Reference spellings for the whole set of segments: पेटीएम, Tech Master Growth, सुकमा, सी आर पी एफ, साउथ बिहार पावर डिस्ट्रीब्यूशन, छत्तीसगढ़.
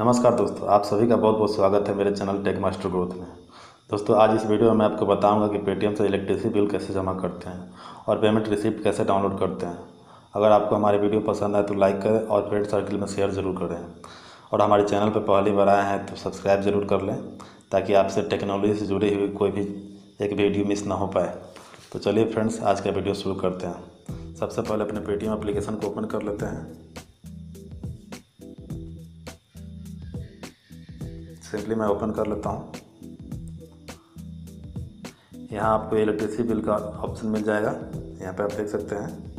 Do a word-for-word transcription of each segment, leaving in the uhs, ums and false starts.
नमस्कार दोस्तों, आप सभी का बहुत बहुत स्वागत है मेरे चैनल टेक मास्टर ग्रोथ में। दोस्तों, आज इस वीडियो में मैं आपको बताऊंगा कि पेटीएम से इलेक्ट्रिसिटी बिल कैसे जमा करते हैं और पेमेंट रिसिप्ट कैसे डाउनलोड करते हैं। अगर आपको हमारी वीडियो पसंद आए तो लाइक करें और फ्रेंड सर्किल में शेयर ज़रूर करें, और हमारे चैनल पर पहली बार आए हैं तो सब्सक्राइब ज़रूर कर लें ताकि आपसे टेक्नोलॉजी से जुड़ी हुई कोई भी एक वीडियो मिस ना हो पाए। तो चलिए फ्रेंड्स, आज का वीडियो शुरू करते हैं। सबसे पहले अपने पेटीएम एप्लीकेशन को ओपन कर लेते हैं। सिंपली मैं ओपन कर लेता हूँ। यहाँ आपको इलेक्ट्रिसिटी बिल का ऑप्शन मिल जाएगा, यहाँ पे आप देख सकते हैं।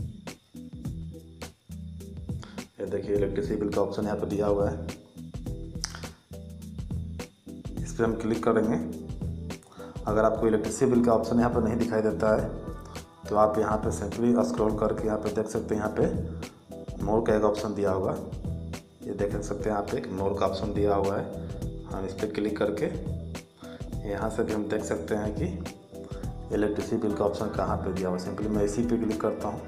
ये देखिए, इलेक्ट्रिसिटी बिल का ऑप्शन यहाँ पे दिया हुआ है, इस पर हम क्लिक करेंगे। अगर आपको इलेक्ट्रिसिटी बिल का ऑप्शन यहाँ पे नहीं दिखाई देता है तो आप यहाँ पे सिंपली स्क्रॉल करके यहाँ पे देख सकते हैं, यहाँ पे मोर का एक ऑप्शन दिया होगा। ये देख सकते हैं, यहाँ पे एक मोर का ऑप्शन दिया हुआ है। हम इस पर क्लिक करके यहाँ से भी हम देख सकते हैं कि इलेक्ट्रिसिटी बिल का ऑप्शन कहाँ पे दिया हुआ है। सिंपली मैं इसी पे क्लिक करता हूँ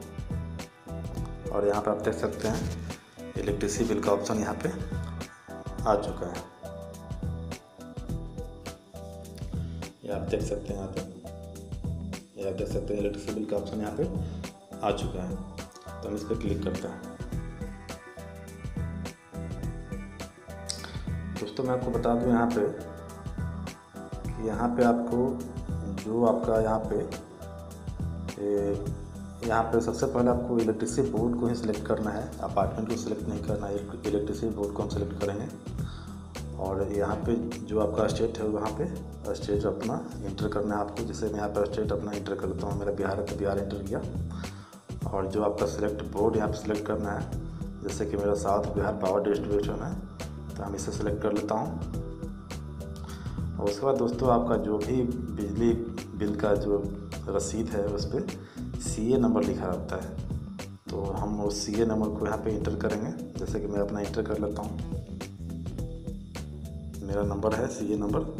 और यहाँ पे आप देख सकते हैं इलेक्ट्रिसिटी बिल का ऑप्शन यहाँ पे आ चुका है। ये आप देख सकते हैं, यहाँ पे ये आप देख सकते हैं इलेक्ट्रिसिटी बिल का ऑप्शन यहाँ पे आ चुका है। तो हम इस पर क्लिक करते हैं। दोस्तों, मैं आपको बता दूं यहाँ पे, यहाँ पे आपको जो आपका यहाँ पे यहाँ पे सबसे पहले आपको इलेक्ट्रिसिटी बोर्ड को ही सिलेक्ट करना है, अपार्टमेंट को सिलेक्ट नहीं करना है। इलेक्ट्रिसिटी बोर्ड को हम सिलेक्ट करेंगे और यहाँ पे जो आपका स्टेट है वहाँ पे स्टेट अपना इंटर करना है आपको। जैसे मैं यहाँ पर स्टेट अपना इंटर कर लेता हूँ, मेरा बिहार है तो बिहार इंटर किया। और जो आपका सिलेक्ट बोर्ड यहाँ पर सिलेक्ट करना है, जैसे कि मेरा साउथ बिहार पावर डिस्ट्रीब्यूशन है तो हम इसे सेलेक्ट कर लेता हूँ। और उसके बाद दोस्तों, आपका जो भी बिजली बिल का जो रसीद है उस पर सी ए नंबर लिखा रहता है, तो हम उस सी ए नंबर को यहाँ पे इंटर करेंगे। जैसे कि मैं अपना इंटर कर लेता हूँ, मेरा नंबर है सी ए नंबर,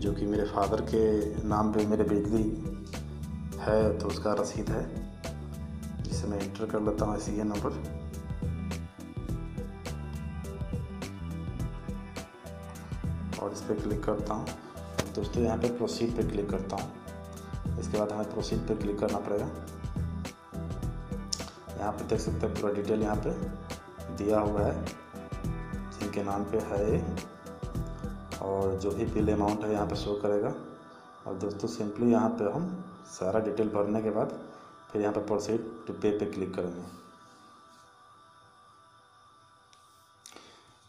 जो कि मेरे फादर के नाम पे मेरे बिजली है तो उसका रसीद है। मैं इंटर कर लेता हूँ सी ए नंबर। और इस पर क्लिक करता हूँ। दोस्तों, यहाँ पे प्रोसीड पे क्लिक करता हूँ। इसके बाद हमें प्रोसीड पे क्लिक करना पड़ेगा। यहाँ पे देख सकते हैं पूरा डिटेल यहाँ पे दिया हुआ है, जिनके नाम पे है और जो भी बिल अमाउंट है यहाँ पे शो करेगा। और दोस्तों, सिंपली यहाँ पे हम सारा डिटेल भरने के बाद फिर यहाँ पर प्रोसीड टू पे पे क्लिक करेंगे।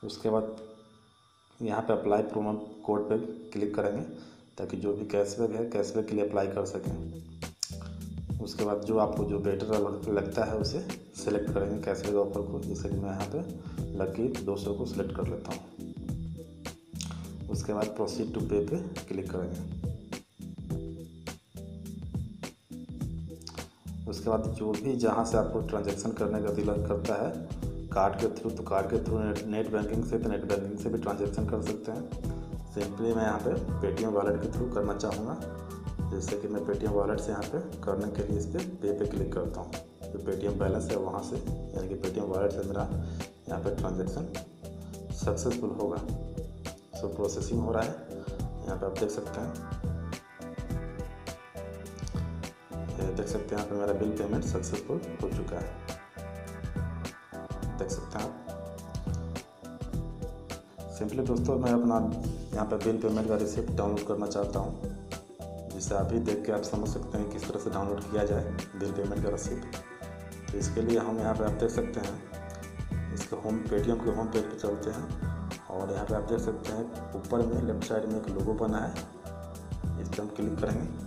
उसके बाद यहाँ पे अप्लाई प्रोमो कोड पे क्लिक करेंगे ताकि जो भी कैशबैक है कैशबैक के लिए अप्लाई कर सकें। उसके बाद जो आपको जो बेटर लगता है उसे सेलेक्ट करेंगे कैशबैक ऑफर को। जैसे कि मैं यहाँ पे लकी दो सौ को सिलेक्ट कर लेता हूँ। उसके बाद प्रोसीड टू पे पे क्लिक करेंगे। उसके बाद जो भी जहाँ से आपको ट्रांजैक्शन करने का दिल करता है, कार्ड के थ्रू तो कार्ड के थ्रू, नेट बैंकिंग से तो नेट बैंकिंग से भी ट्रांजैक्शन कर सकते हैं। सिंपली मैं यहाँ पे पेटीएम वॉलेट के थ्रू करना चाहूँगा। जैसे कि मैं पेटीएम वॉलेट से यहाँ पे करने के लिए इस पर पे पे क्लिक करता हूँ। जो तो पेटीएम बैलेंस है वहाँ से, यानी कि पेटीएम वॉलेट से मेरा यहाँ पर ट्रांजेक्शन सक्सेसफुल होगा। सो प्रोसेसिंग हो रहा है, यहाँ पर आप देख सकते हैं देख सकते हैं यहाँ पे मेरा बिल पेमेंट सक्सेसफुल हो चुका है, देख सकते हैं आप। सिंपली दोस्तों, मैं अपना यहाँ पे बिल पेमेंट का रिसिप्ट डाउनलोड करना चाहता हूँ, जिसे आप ही देख के आप समझ सकते हैं किस तरह से डाउनलोड किया जाए बिल पेमेंट का रसीद। तो इसके लिए हम यहाँ पे आप देख सकते हैं इसके होम पेटीएम के होम पेज पर चलते हैं। और यहाँ पर आप देख सकते हैं ऊपर में लेफ्ट साइड में एक लोगो बना है, इस पर हम क्लिक करेंगे।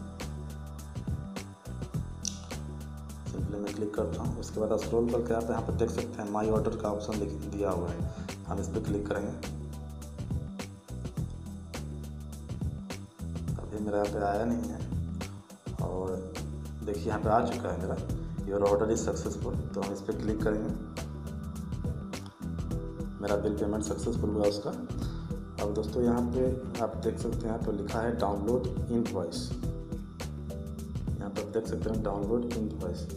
मैं क्लिक करता हूँ। उसके बाद स्क्रॉल करके आप यहाँ पर देख सकते हैं माई ऑर्डर का ऑप्शन लिख दिया हुआ है, हम इस पर क्लिक करेंगे। अभी मेरा यहाँ पे आया नहीं है, और देखिए यहाँ पे आ चुका है मेरा योर ऑर्डर इज सक्सेसफुल, तो हम इस पर क्लिक करेंगे। मेरा बिल पेमेंट सक्सेसफुल हुआ उसका। अब दोस्तों, यहाँ पे आप देख सकते हैं यहाँ पर लिखा है डाउनलोड इनवॉइस, यहाँ पर देख सकते हैं डाउनलोड इनवॉइस,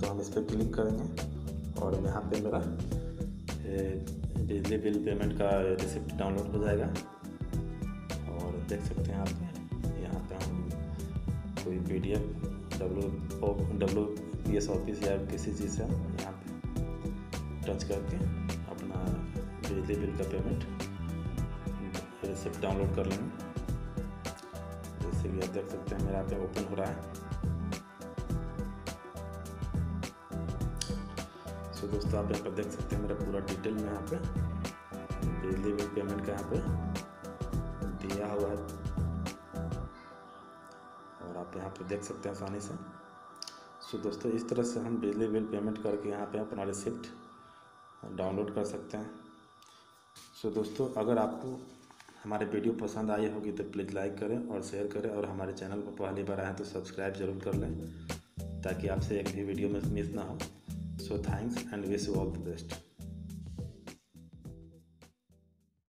तो हम इस पर क्लिक करेंगे। और यहाँ पे मेरा बिजली बिल पेमेंट का रिसिप्ट डाउनलोड हो जाएगा। और देख सकते हैं आप यहाँ पे हम कोई P D F W W P S office या किसी चीज़ से यहाँ पे टच करके अपना बिजली बिल का पेमेंट रिसिप्ट डाउनलोड कर लेंगे। जैसे कि आप देख सकते हैं मेरा पे ओपन हो रहा है। तो दोस्तों आप यहाँ पर देख सकते हैं मेरा पूरा डिटेल में यहाँ पे बिजली बिल पेमेंट का यहाँ पे दिया हुआ है। और आप यहाँ पे देख सकते हैं आसानी से। सो दोस्तों इस तरह से हम बिजली बिल पेमेंट करके यहाँ पे अपना रिसिप्ट डाउनलोड कर सकते हैं। सो दोस्तों अगर आपको हमारे वीडियो पसंद आई होगी तो प्लीज़ लाइक करें और शेयर करें, और हमारे चैनल को पहली बार आए तो सब्सक्राइब जरूर कर लें ताकि आपसे एक भी वीडियो मिस ना हो। So thanks and wish you all the best.